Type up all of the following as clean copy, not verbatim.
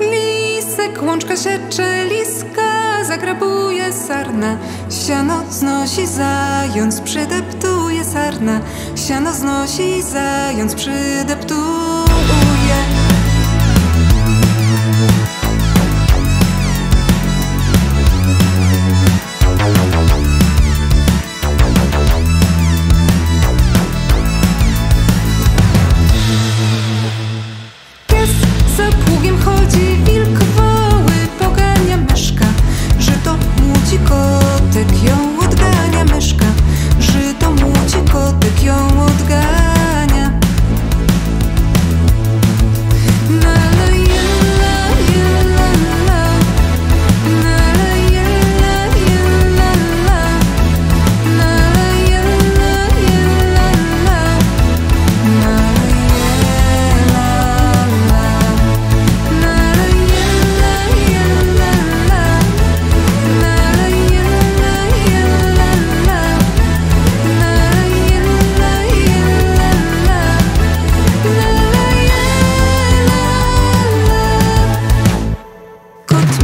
Lisek łączka siecze, liska zagrabuje sarna. Siano znosi, zając przydeptuje sarna. Siano znosi, zając przydeptuje. Pies za pługiem chodzi, wilk woły pogania myszka. Żyto młodzi, kotek ją odgania myszka. Żyto młodzi, kotek ją odgania.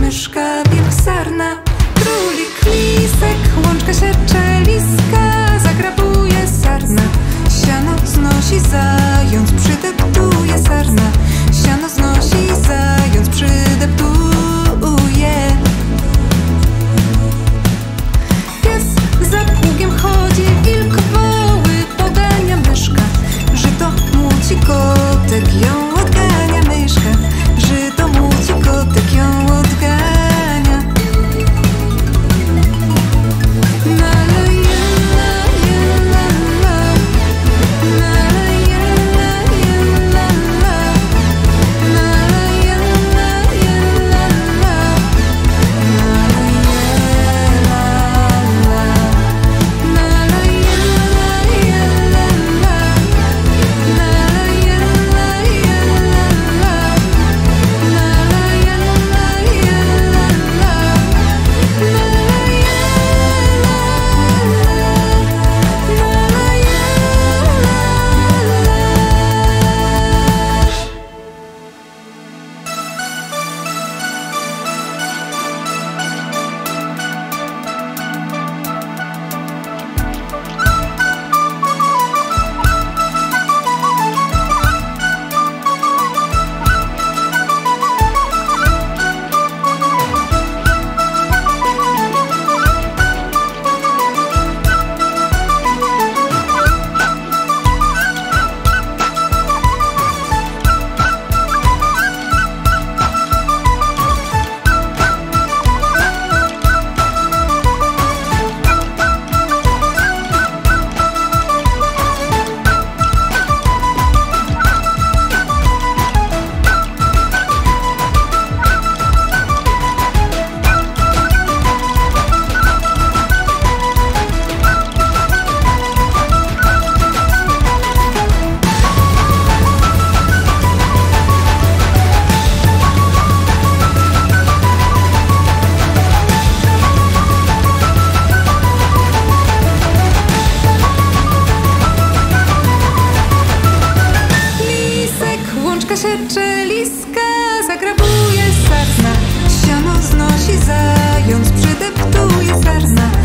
Myszka, wilk, sarna, królik, lisek, łączka siecze, liska zagrabuje sarna. Siano znosi, zając przydeptuje sarna. Siano znosi, zając przydeptuje. Pies za pługiem chodzi, wilk woły pogania myszka. Żyto młodzi, kotek ją odgania myszka. Żyto młodzi, kotek ją odgania. Siecze, liska zagrabuje sarna. Siano znosi, zając przydeptuje sarna.